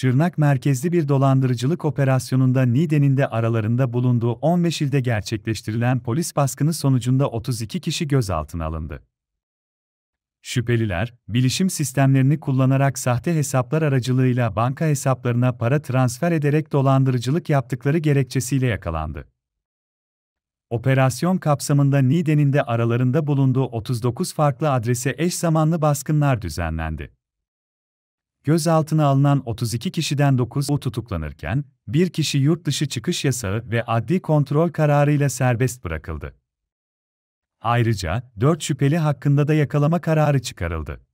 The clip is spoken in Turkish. Şırnak merkezli bir dolandırıcılık operasyonunda Niğde'nin de aralarında bulunduğu 15 ilde gerçekleştirilen polis baskını sonucunda 32 kişi gözaltına alındı. Şüpheliler, bilişim sistemlerini kullanarak sahte hesaplar aracılığıyla banka hesaplarına para transfer ederek dolandırıcılık yaptıkları gerekçesiyle yakalandı. Operasyon kapsamında Niğde'nin de aralarında bulunduğu 39 farklı adrese eş zamanlı baskınlar düzenlendi. Gözaltına alınan 32 kişiden 9'u tutuklanırken, bir kişi yurt dışı çıkış yasağı ve adli kontrol kararıyla serbest bırakıldı. Ayrıca, 4 şüpheli hakkında da yakalama kararı çıkarıldı.